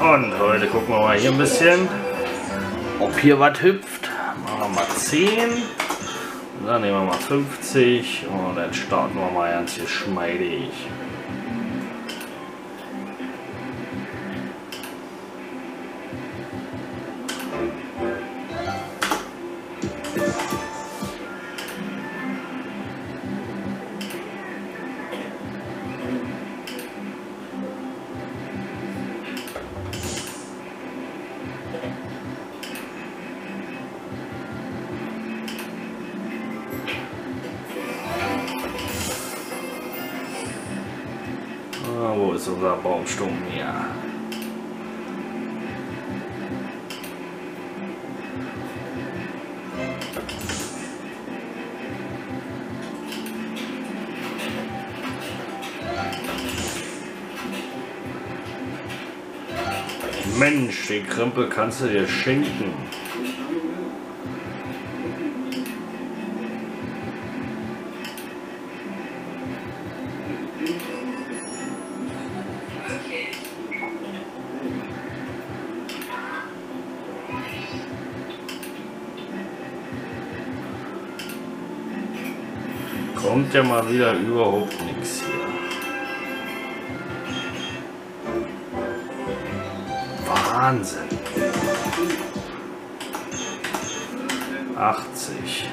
Und heute gucken wir mal hier ein bisschen, ob hier was hüpft. Machen wir mal 10. Und dann nehmen wir mal 50. Und dann starten wir mal ganz geschmeidig. Wo ist unser Baumstumpf hier? Mensch, den Krempel kannst du dir schenken. Kommt ja mal wieder überhaupt nichts hier. Wahnsinn. 80.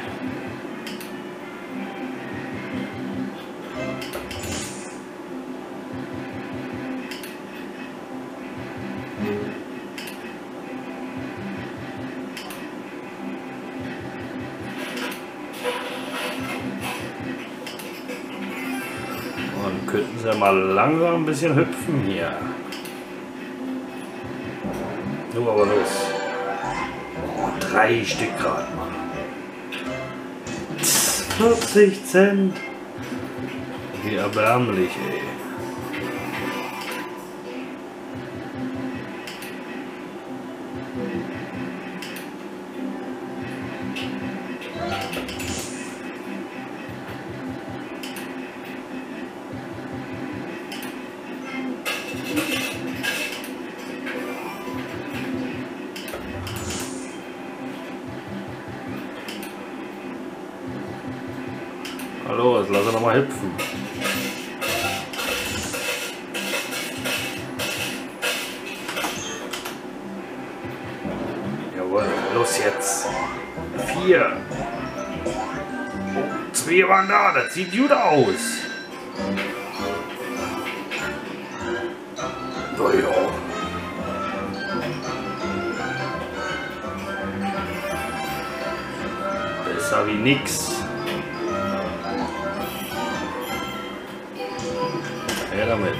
Dann könnten sie mal langsam ein bisschen hüpfen hier. Nur aber los. 3 Stück gerade, Mann. 40 Cent. Wie erbärmlich, ey. Hallo, jetzt lass er nochmal hüpfen. Jawohl, los jetzt. 4. 2 waren da, das sieht gut aus. So, ja. Besser wie nix. Her damit.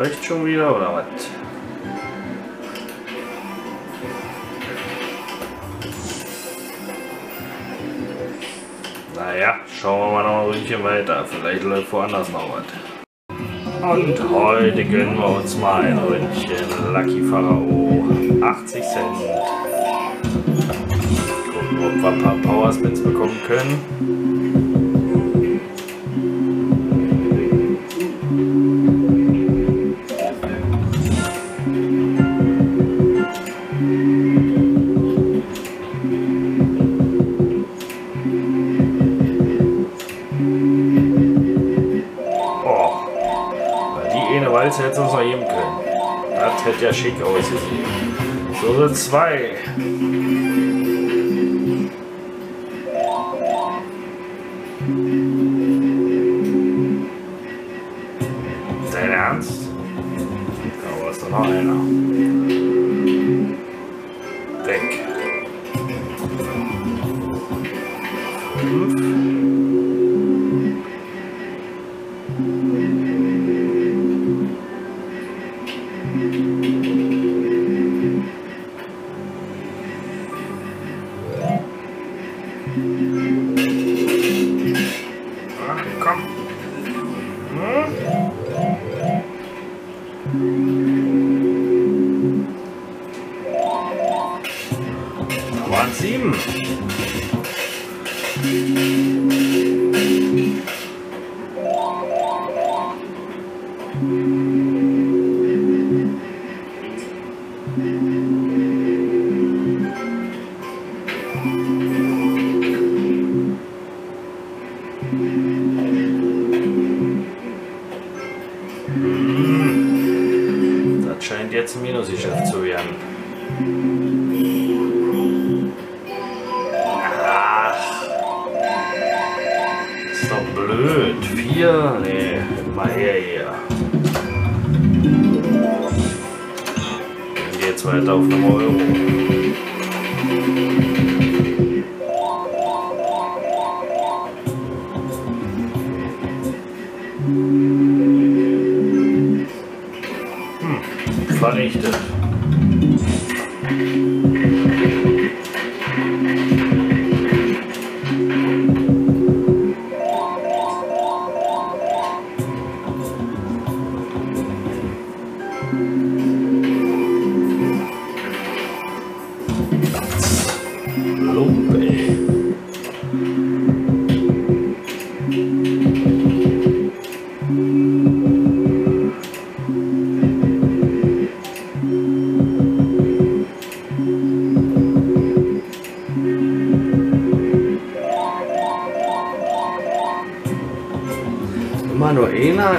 Rechts schon wieder oder was? Naja, schauen wir mal noch ein Ründchen weiter. Vielleicht läuft woanders noch was. Und heute gönnen wir uns mal ein Ründchen Lucky Pharaoh. 80 Cent. Gucken, ob wir ein paar Powerspins bekommen können. Das hätte uns noch geben können. Das hätte ja schick ausgesehen. So sind 2. Dein Ernst? Da war es doch noch einer. Weg. 5. Das scheint jetzt ein Minusgeschäft zu werden. Ach, ist doch blöd. 4, nee, mal her. Dann geht's weiter auf einem Euro. Verrichtet.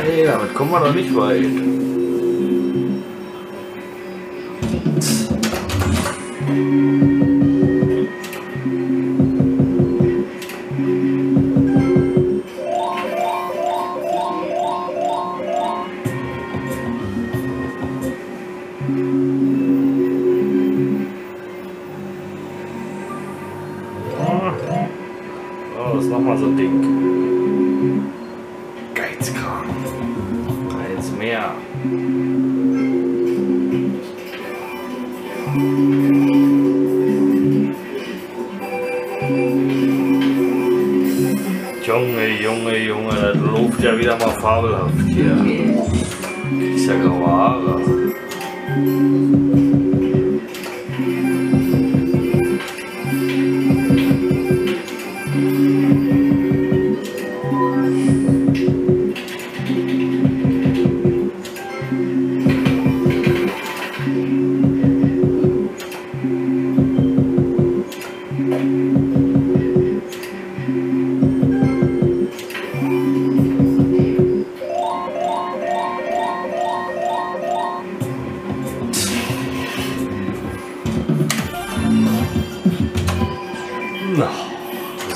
Ey, damit kommen wir doch nicht weit. Oh, das ist nochmal so ein Ding. Geizkram. Eins mehr. Junge, Junge, Junge, das läuft ja wieder mal fabelhaft hier. Ist ja graue Haare.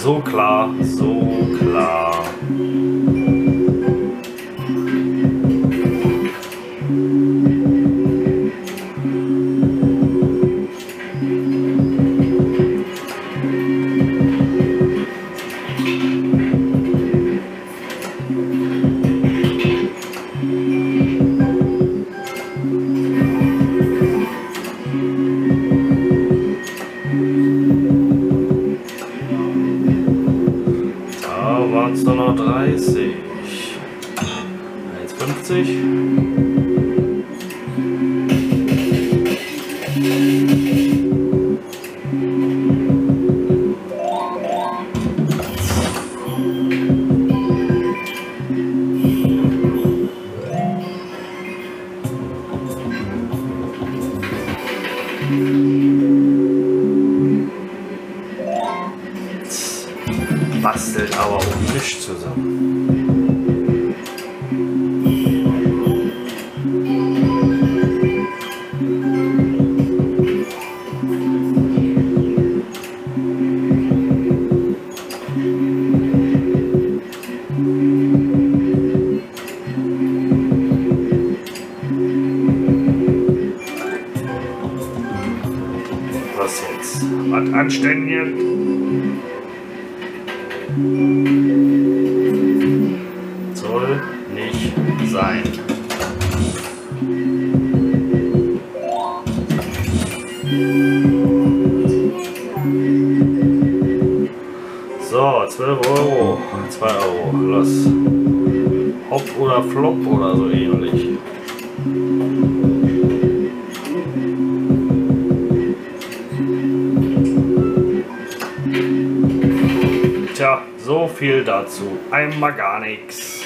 So klar, so klar. Bastelt aber um den Tisch zusammen. Was jetzt? Was anständig? Soll sein. So, 12 Euro, 2 Euro, los. Hop oder Flop oder so ähnlich. Tja, so viel dazu. Einmal gar nichts.